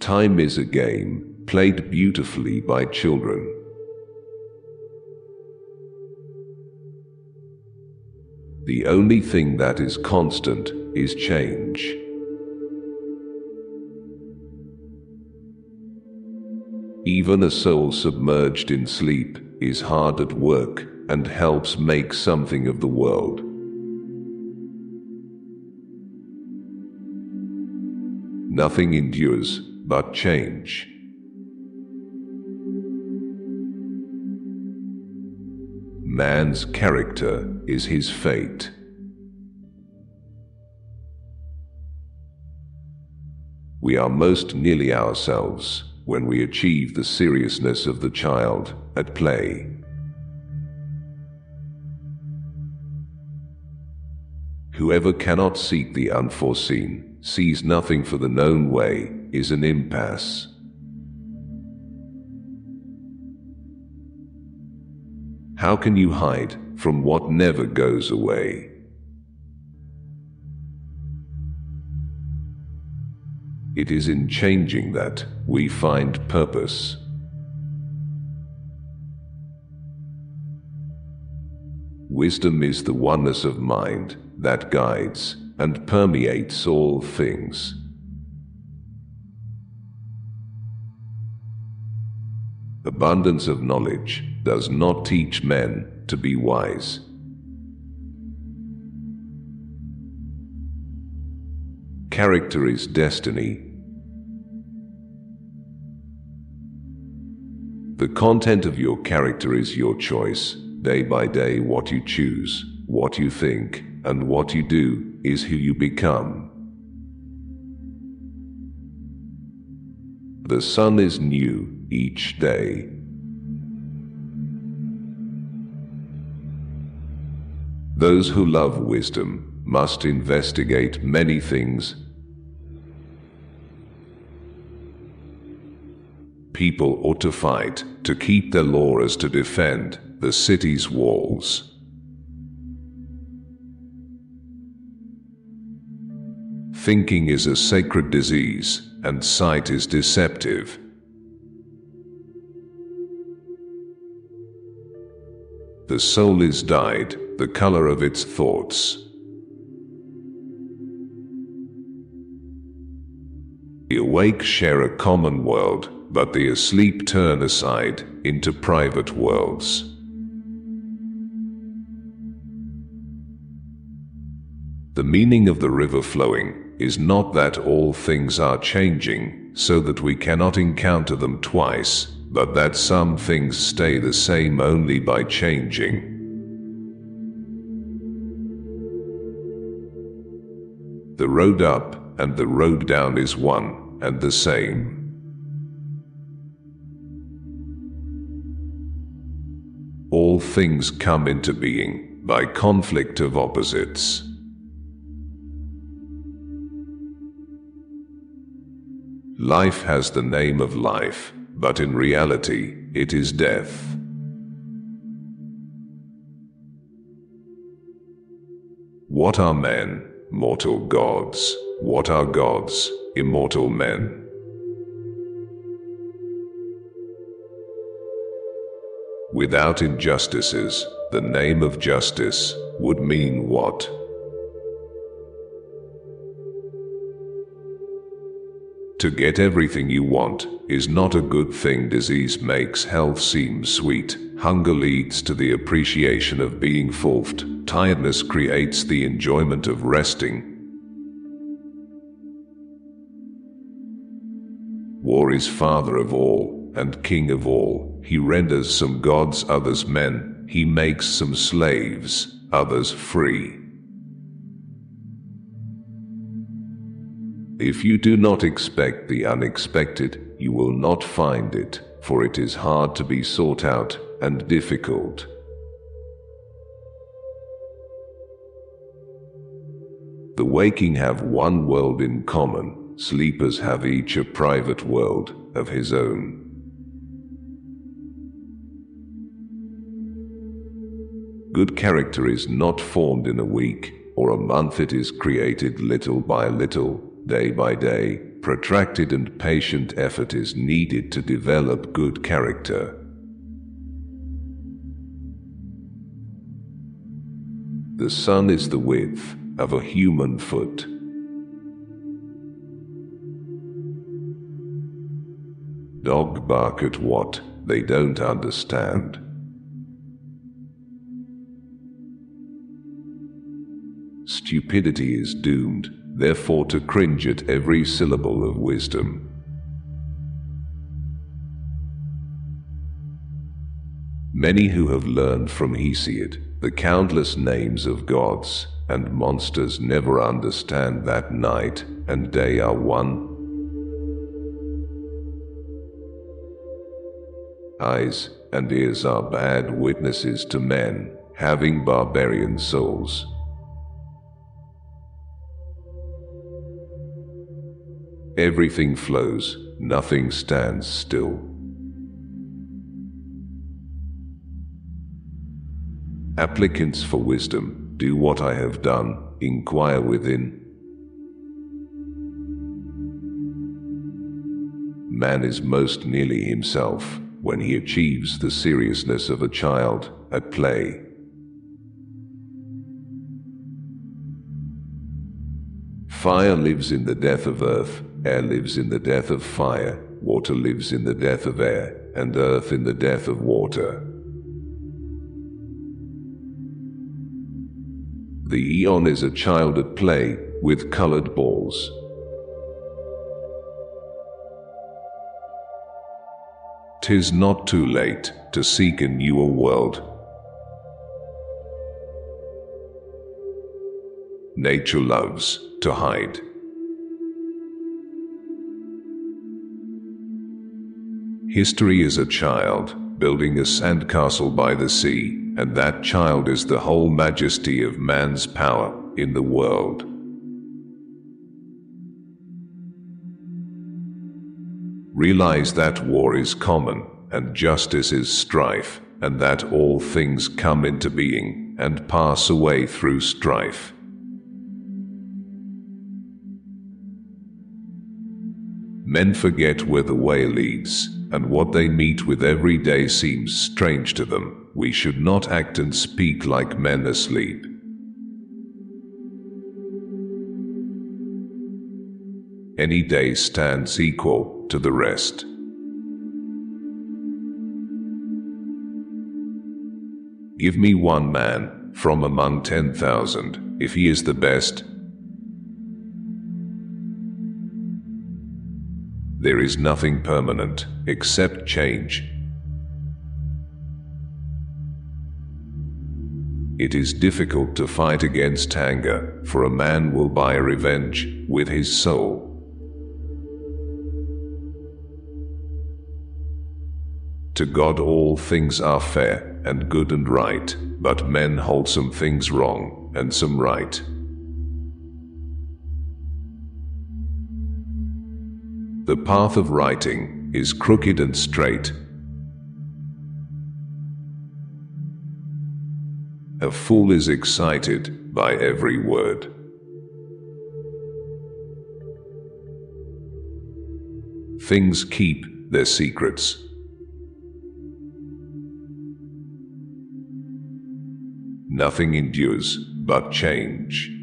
Time is a game played beautifully by children. The only thing that is constant is change. Even a soul submerged in sleep is hard at work and helps make something of the world. Nothing endures but change. Man's character is his fate. We are most nearly ourselves when we achieve the seriousness of the child at play. Whoever cannot seek the unforeseen, sees nothing for the known way, is an impasse. How can you hide from what never goes away? It is in changing that we find purpose. Wisdom is the oneness of mind that guides and permeates all things. Abundance of knowledge does not teach men to be wise. Character is destiny. The content of your character is your choice. Day by day, what you choose, what you think, and what you do is who you become. The sun is new each day. Those who love wisdom must investigate many things. People ought to fight to keep their law as to defend the city's walls. Thinking is a sacred disease, and sight is deceptive. The soul is dyed the color of its thoughts. The awake share a common world, but the asleep turn aside into private worlds. The meaning of the river flowing is not that all things are changing, so that we cannot encounter them twice, but that some things stay the same only by changing. The road up and the road down is one and the same. All things come into being by conflict of opposites. Life has the name of life, but in reality, it is death. What are men? Mortal gods. What are gods? Immortal men. Without injustices, the name of justice would mean what? To get everything you want is not a good thing. Disease makes health seem sweet. Hunger leads to the appreciation of being fulfilled. Tiredness creates the enjoyment of resting. War is father of all and king of all. He renders some gods, others men. He makes some slaves, others free. If you do not expect the unexpected, you will not find it, for it is hard to be sought out and difficult. The waking have one world in common, sleepers have each a private world of his own. Good character is not formed in a week or a month, it is created little by little, day by day, protracted and patient effort is needed to develop good character. The sun is the width of a human foot. Dogs bark at what they don't understand. Stupidity is doomed, therefore, to cringe at every syllable of wisdom. Many who have learned from Hesiod the countless names of gods and monsters never understand that night and day are one. Eyes and ears are bad witnesses to men, having barbarian souls. Everything flows, nothing stands still. Applicants for wisdom, do what I have done, inquire within. Man is most nearly himself when he achieves the seriousness of a child at play. Fire lives in the death of earth, air lives in the death of fire, water lives in the death of air, and earth in the death of water. The Aeon is a child at play, with colored balls. Tis not too late to seek a newer world. Nature loves to hide. History is a child building a sandcastle by the sea, and that child is the whole majesty of man's power in the world. Realize that war is common, and justice is strife, and that all things come into being and pass away through strife. Men forget where the way leads, and what they meet with every day seems strange to them. We should not act and speak like men asleep. Any day stands equal to the rest. Give me one man from among 10,000, if he is the best. There is nothing permanent except change. It is difficult to fight against anger, for a man will buy revenge with his soul. To God all things are fair and good and right, but men hold some things wrong and some right. The path of writing is crooked and straight. A fool is excited by every word. Things keep their secrets. Nothing endures but change.